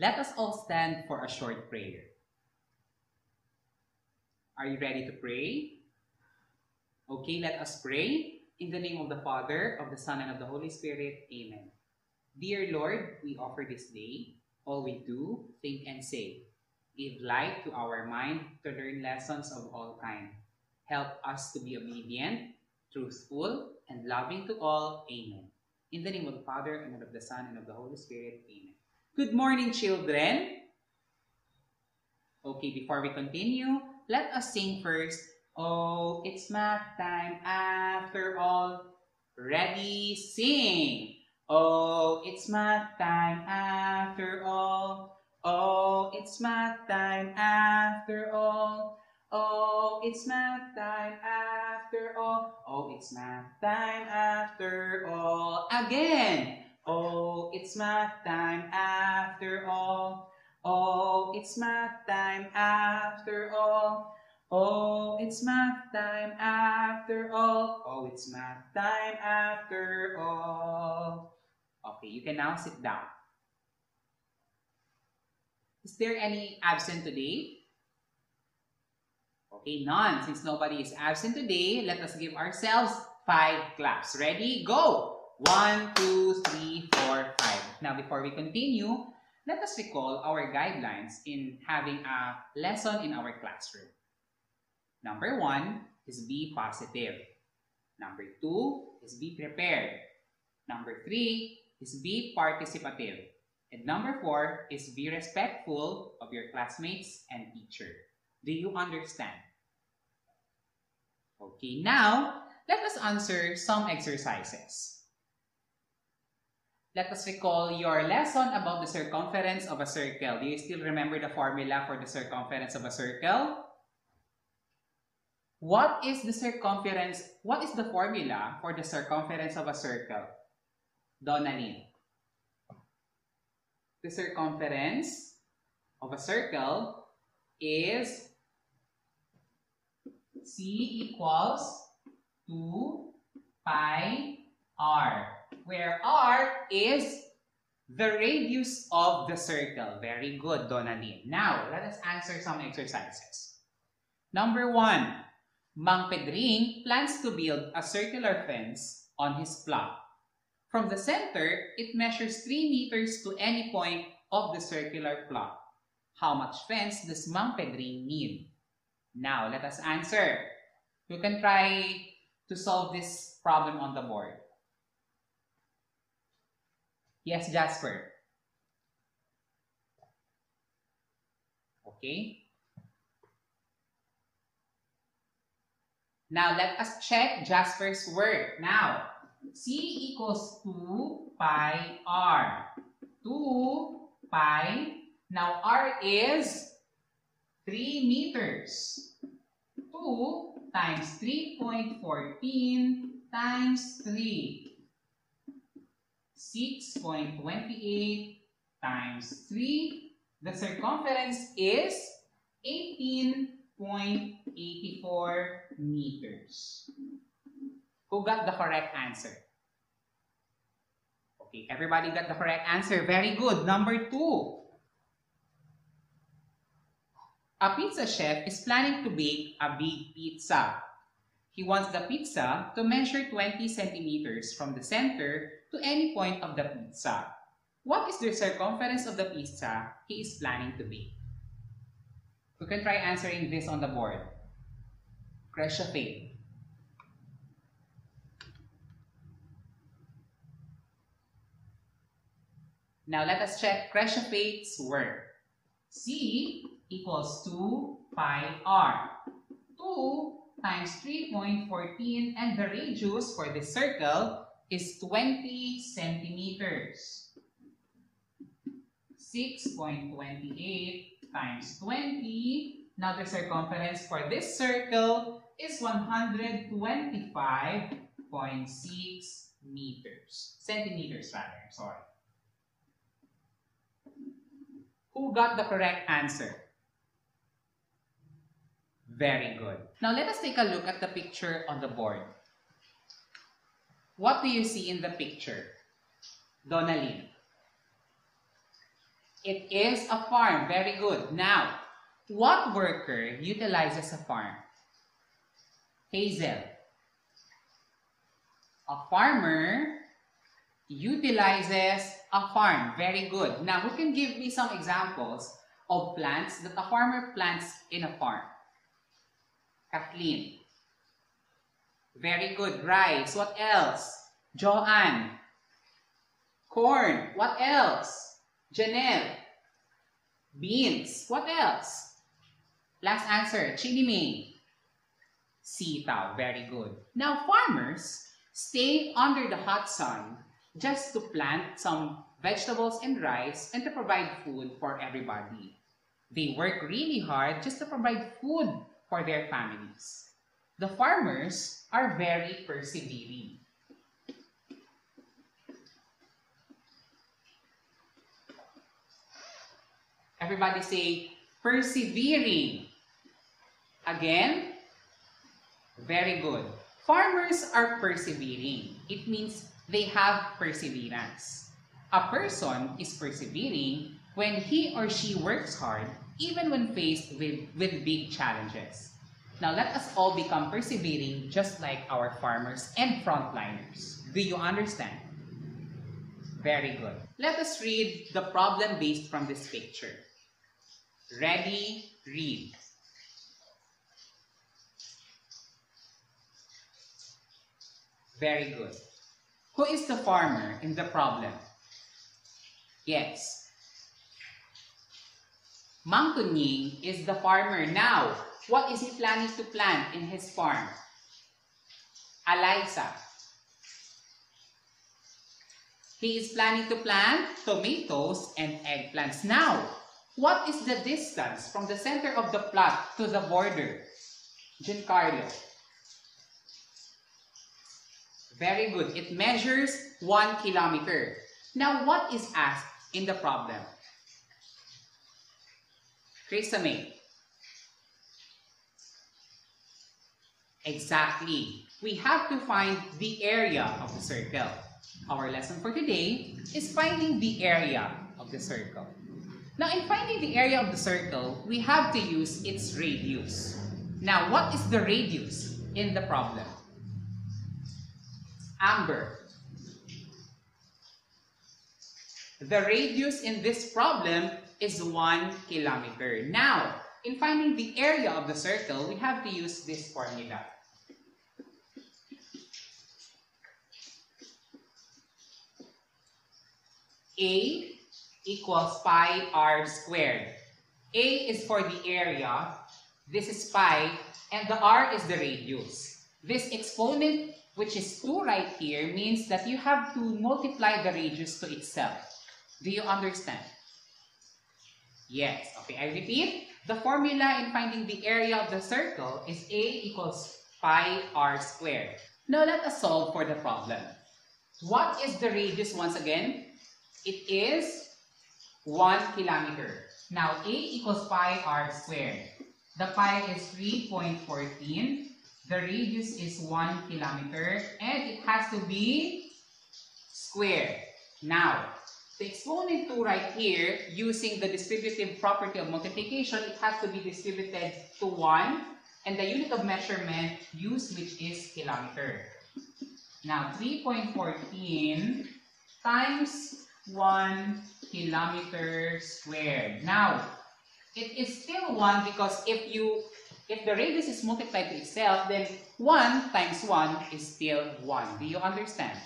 Let us all stand for a short prayer. Are you ready to pray? Okay, let us pray. In the name of the Father, of the Son, and of the Holy Spirit. Amen. Dear Lord, we offer this day all we do, think, and say. Give light to our mind to learn lessons of all kinds. Help us to be obedient, truthful, and loving to all. Amen. In the name of the Father, and of the Son, and of the Holy Spirit. Amen. Good morning, children. Okay, before we continue, let us sing first. Oh, it's math time after all. Ready, sing. Oh, it's math time after all. Oh, it's math time after all. Oh, it's math time after all. Oh, it's math time after all. Again. Oh, it's math time after all. Oh, it's math time after all. Oh, it's math time after all. Oh, it's math time after all. Okay, you can now sit down. Is there any absent today? Okay, none. Since nobody is absent today, let us give ourselves 5 claps. Ready? Go! 1, 2, 3, 4, 5. Now, before we continue, let us recall our guidelines in having a lesson in our classroom. Number 1 is be positive. Number 2 is be prepared. Number 3 is be participative. And number 4 is be respectful of your classmates and teacher. Do you understand? Okay, now let us answer some exercises. Let us recall your lesson about the circumference of a circle. Do you still remember the formula for the circumference of a circle? What is the circumference? What is the formula for the circumference of a circle? Donalyn. The circumference of a circle is C equals 2 pi r, where r is the radius of the circle. Very good, Donalyn. Now, let us answer some exercises. Number 1. Mang Pedring plans to build a circular fence on his plot. From the center, it measures 3 meters to any point of the circular plot. How much fence does Mang Pedring need? Now, let us answer. You can try to solve this problem on the board. Yes, Jasper. Okay. Now, let us check Jasper's work. Now, C equals 2 pi r. 2 pi. Now, r is 3 meters. 2 times 3.14 times 3. 6.28 times 3. The circumference is 18.84 meters. Who got the correct answer? Okay, everybody got the correct answer. Very good. Number 2. A pizza chef is planning to bake a big pizza. He wants the pizza to measure 20 centimeters from the center to any point of the pizza. What is the circumference of the pizza he is planning to bake? You can try answering this on the board. Crush a thing. Now let us check Crush a Fate's work. C equals 2 pi r. 2 times 3.14, and the radius for this circle is 20 centimeters. 6.28 times 20. Now the circumference for this circle is 125.6 meters. Centimeters rather, sorry. Who got the correct answer? Very good. Now let us take a look at the picture on the board. What do you see in the picture? Donalyn. It is a farm. Very good. Now, what worker utilizes a farm? Hazel. A farmer utilizes a farm. Very good. Now, who can give me some examples of plants that a farmer plants in a farm? Kathleen. Very good. Rice. What else? Joanne. Corn. What else? Janelle. Beans. What else? Last answer, Chinimay. Sitaw. Very good. Now, farmers stay under the hot sun just to plant some vegetables and rice and to provide food for everybody. They work really hard just to provide food for their families. The farmers are very persevering. Everybody say, persevering. Again? Very good. Farmers are persevering. It means they have perseverance. A person is persevering when he or she works hard, even when faced with big challenges. Now, let us all become persevering just like our farmers and frontliners. Do you understand? Very good. Let us read the problem based from this picture. Ready, read. Very good. Who is the farmer in the problem? Yes. Mang Tunying is the farmer. Now, what is he planning to plant in his farm? Eliza. He is planning to plant tomatoes and eggplants. Now, what is the distance from the center of the plot to the border? Giancarlo. Very good. It measures 1 kilometer. Now, what is asked in the problem? Chrisame. Exactly. We have to find the area of the circle. Our lesson for today is finding the area of the circle. Now, in finding the area of the circle, we have to use its radius. Now, what is the radius in the problem? Amber. The radius in this problem is 1 kilometer. Now, in finding the area of the circle, we have to use this formula. A equals pi r squared. A is for the area, this is pi, and the r is the radius. This exponent, which is 2 right here, means that you have to multiply the radius to itself. Do you understand? Yes. Okay, I repeat. The formula in finding the area of the circle is A equals pi r squared. Now, let us solve for the problem. What is the radius once again? It is 1 kilometer. Now, A equals pi r squared. The pi is 3.14. The radius is 1 kilometer. And it has to be squared. Now, the exponent 2 right here, using the distributive property of multiplication, it has to be distributed to 1. And the unit of measurement used, which is kilometer. Now, 3.14 times 1 kilometer squared. Now, it is still 1 because if the radius is multiplied to itself, then 1 times 1 is still 1. Do you understand?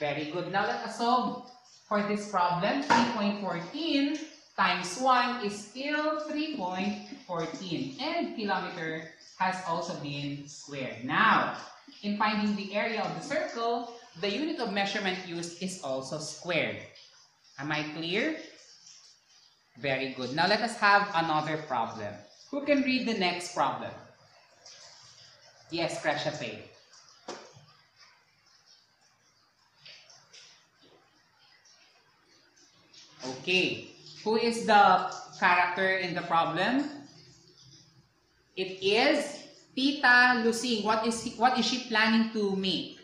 Very good. Now, let us solve for this problem. 3.14 times 1 is still 3.14. And kilometer has also been squared. Now, in finding the area of the circle, the unit of measurement used is also squared. Am I clear? Very good. Now, let us have another problem. Who can read the next problem? Yes, Creshape. Okay. Who is the character in the problem? It is Tita Lucing. What is she planning to make?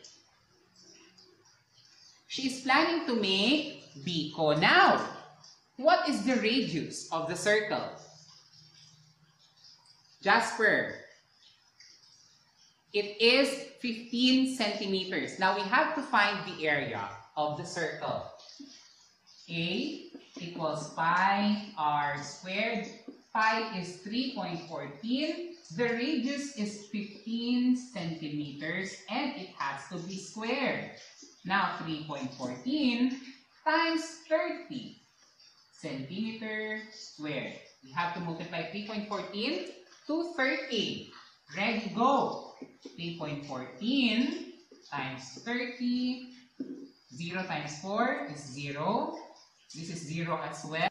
She is planning to make biko. Now, What is the radius of the circle? Jasper, it is 15 centimeters. Now we have to find the area of the circle. A equals pi r squared. Pi is 3.14. The radius is 15 centimeters and it has to be squared. Now 3.14 times 30 centimeters squared. We have to multiply 3.14 to 30. Ready, go! 3.14 times 30. 0 times 4 is 0. This is 0 as well.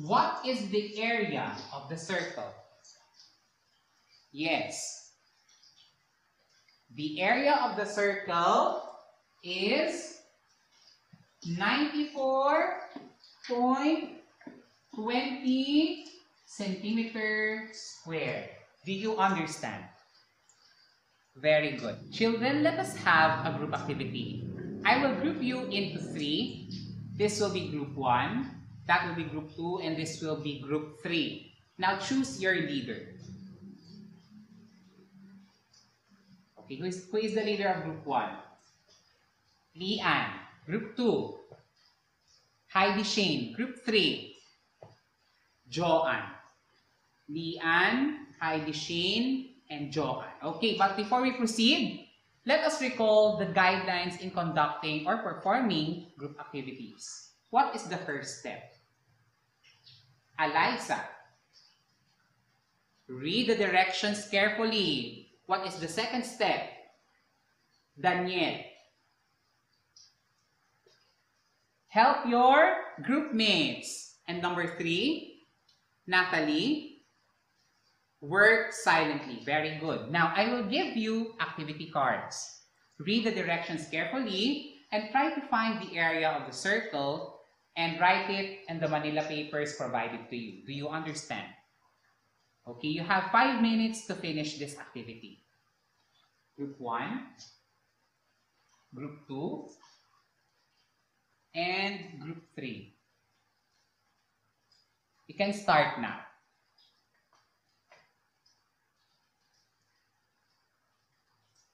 What is the area of the circle? Yes. The area of the circle is 94.20 centimeters squared. Do you understand? Very good. Children, let us have a group activity. I will group you into 3. This will be group 1. That will be group 2, and this will be group 3. Now choose your leader. Okay, who is the leader of group 1? Leanne. Group 2. Heidi Shane. Group 3. Joanne. Leanne, Heidi Shane, and Joanne. Okay, but before we proceed, let us recall the guidelines in conducting or performing group activities. What is the first step? Eliza, read the directions carefully. What is the second step? Daniel, help your group mates. And number 3, Natalie, work silently. Very good. Now, I will give you activity cards. Read the directions carefully and try to find the area of the circle and write it in the manila papers provided to you. Do you understand? Okay, you have 5 minutes to finish this activity. Group 1, Group 2, and Group 3. You can start now.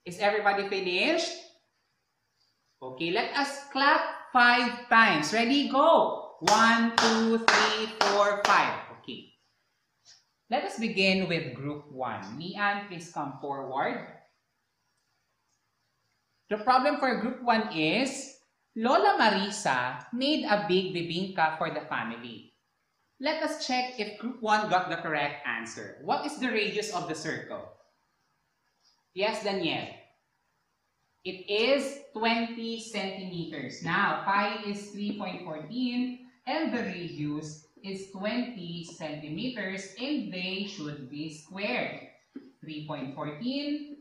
Is everybody finished? Okay, let us clap 5 times. Ready, go! 1, 2, 3, 4, 5. Okay. Let us begin with group 1. Leanne, please come forward. The problem for group 1 is, Lola Marisa made a big bibingka for the family. Let us check if group 1 got the correct answer. What is the radius of the circle? Yes, Danielle. It is 20 centimeters. Now, pi is 3.14 and the radius is 20 centimeters and they should be squared. 3.14,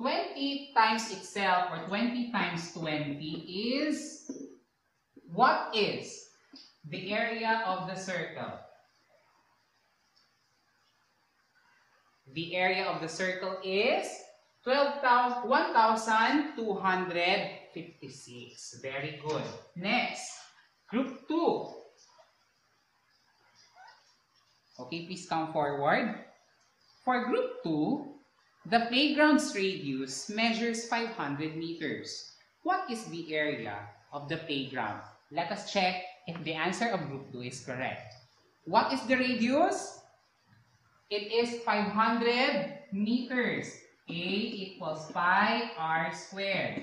20 times itself or 20 times 20 is, what is the area of the circle? The area of the circle is 1,256. Very good. Next, group 2. Okay, please come forward. For group 2, the playground's radius measures 500 meters. What is the area of the playground? Let us check if the answer of group 2 is correct. What is the radius? It is 500 meters. A equals pi r squared.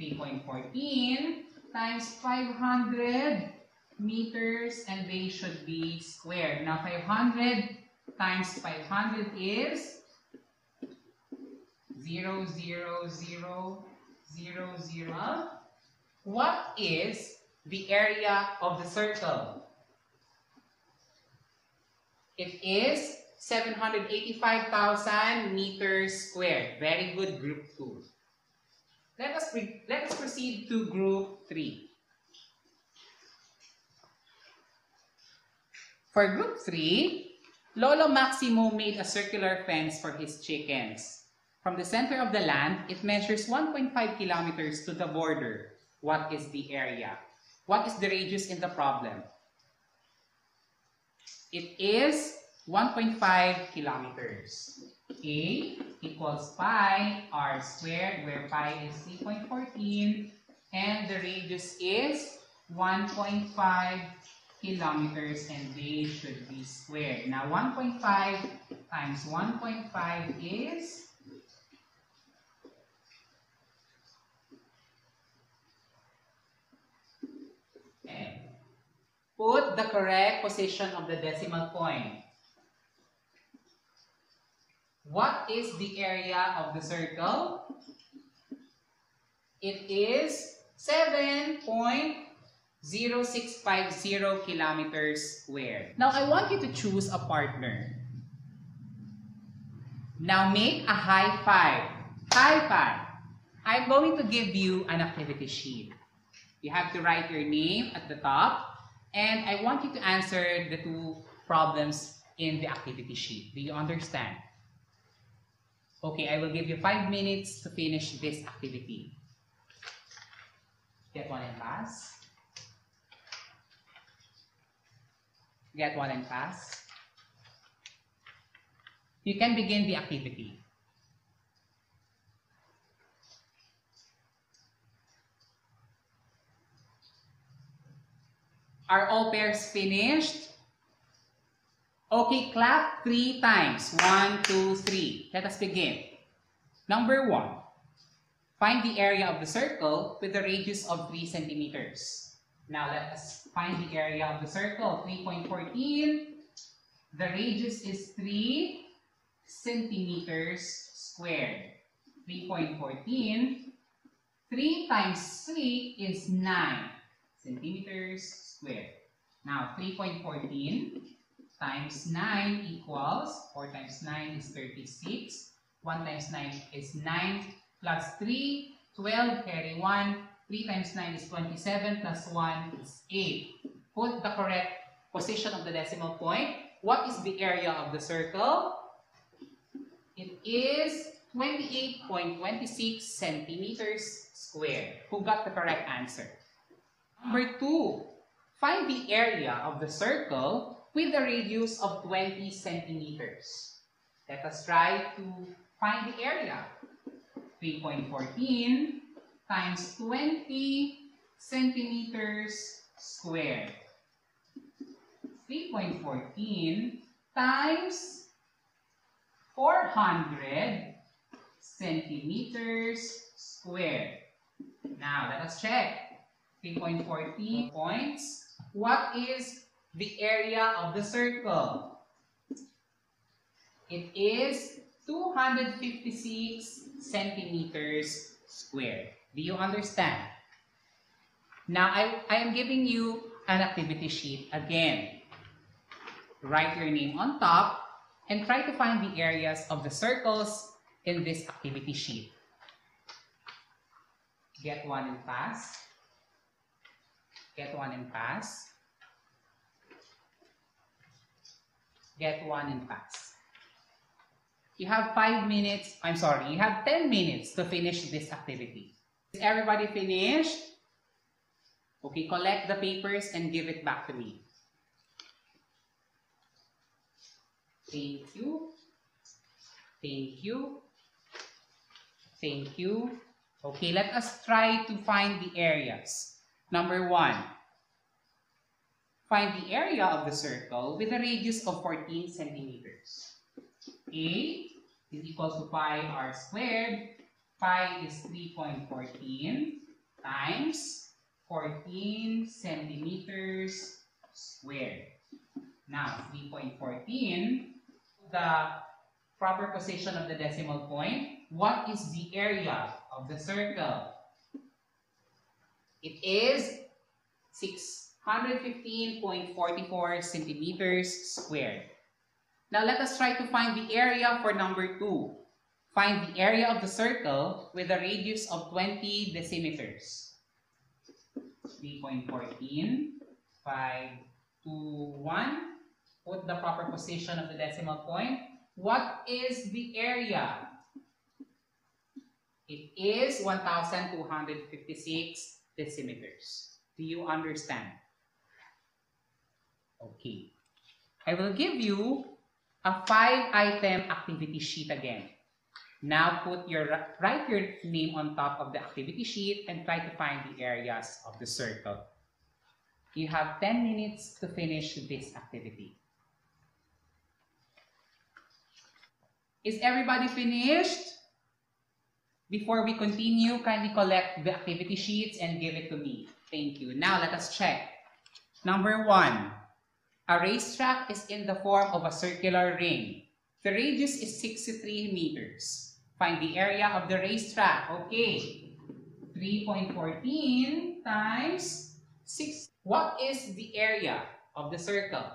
3.14 times 500 meters and they should be squared. Now 500 times 500 is 0, 0, 0, 0, 0. What is the area of the circle? It is 785,000 meters squared. Very good, group 2. Let us proceed to group 3. For group 3, Lolo Maximo made a circular fence for his chickens. From the center of the land, it measures 1.5 kilometers to the border. What is the area? What is the radius in the problem? It is 1.5 kilometers. A equals pi r squared, where pi is 3.14, and the radius is 1.5 kilometers, and they should be squared. Now, 1.5 times 1.5 is 10. Put the correct position of the decimal point. What is the area of the circle? It is 7.0650 kilometers squared. Now, I want you to choose a partner. Now, make a high five. High five. I'm going to give you an activity sheet. You have to write your name at the top, and I want you to answer the two problems in the activity sheet. Do you understand? Okay, I will give you 5 minutes to finish this activity. Get one and pass. Get one and pass. You can begin the activity. Are all pairs finished? Okay, clap 3 times. 1, 2, 3. Let us begin. Number 1. Find the area of the circle with a radius of 3 centimeters. Now, let us find the area of the circle. 3.14. The radius is 3 centimeters squared. 3.14. 3 times 3 is 9 centimeters squared. Now, 3.14 times 9 equals, 4 times 9 is 36, 1 times 9 is 9, plus 3, 12, carry 1, 3 times 9 is 27, plus 1 is 8. Put the correct position of the decimal point. What is the area of the circle? It is 28.26 centimeters squared. Who got the correct answer? Number 2, find the area of the circle with a radius of 20 centimeters. Let us try to find the area. 3.14 times 20 centimeters squared. 3.14 times 400 centimeters squared. Now, let us check. 3.14 points. What is the area of the circle? It is 256 centimeters squared. Do you understand? Now, I am giving you an activity sheet again. Write your name on top and try to find the areas of the circles in this activity sheet. Get one and pass. Get one and pass. Get one and pass. You have 5 minutes. I'm sorry, you have 10 minutes to finish this activity. Is everybody finished? Okay, collect the papers and give it back to me. Thank you. Thank you. Thank you. Okay, let us try to find the areas. Number 1, find the area of the circle with a radius of 14 centimeters. A is equal to pi r squared. Pi is 3.14 times 14 centimeters squared. Now, 3.14, the proper position of the decimal point. What is the area of the circle? It is 615.44 centimeters squared. Now, let us try to find the area for number 2. Find the area of the circle with a radius of 20 decimeters. 3.14, 5, 2, 1. Put the proper position of the decimal point. What is the area? It is 1,256 decimeters. Do you understand? Okay. I will give you a 5-item activity sheet again. Now put write your name on top of the activity sheet and try to find the areas of the circle. You have 10 minutes to finish this activity. Is everybody finished? Before we continue, kindly collect the activity sheets and give it to me. Thank you. Now let us check. Number 1, a racetrack is in the form of a circular ring. The radius is 63 meters. Find the area of the racetrack. Okay. 3.14 times 6. What is the area of the circle?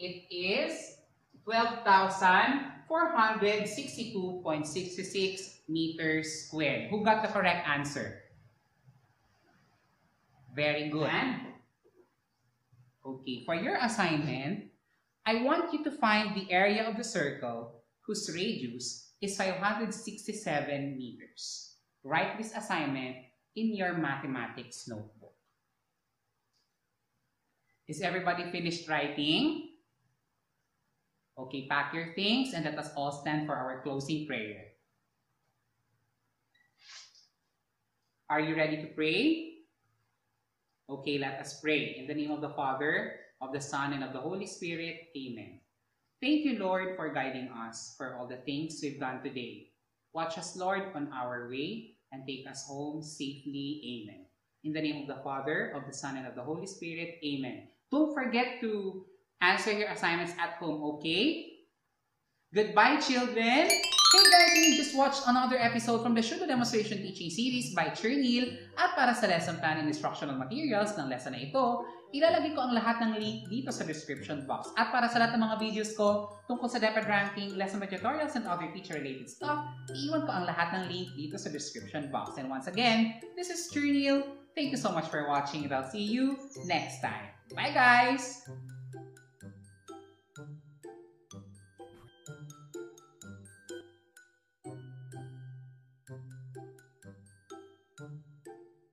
It is 12,462.66 meters squared. Who got the correct answer? Very good. Okay, for your assignment, I want you to find the area of the circle whose radius is 567 meters. Write this assignment in your mathematics notebook. Is everybody finished writing? Okay, pack your things and let us all stand for our closing prayer. Are you ready to pray? Okay, let us pray. In the name of the Father, of the Son, and of the Holy Spirit. Amen. Thank you, Lord, for guiding us for all the things we've done today. Watch us, Lord, on our way and take us home safely. Amen. In the name of the Father, of the Son, and of the Holy Spirit. Amen. Don't forget to answer your assignments at home, okay? Goodbye, children. Hey guys, you just watched another episode from the Shudo Demonstration Teaching Series by Tser Niel. At para sa lesson plan and instructional materials ng lesson na ito, ilalagay ko ang lahat ng link dito sa description box. At para sa lahat ng mga videos ko tungkol sa DepEd ranking, lesson tutorials, and other teacher-related stuff, iiwan ko ang lahat ng link dito sa description box. And once again, this is Tser Niel. Thank you so much for watching and I'll see you next time. Bye guys!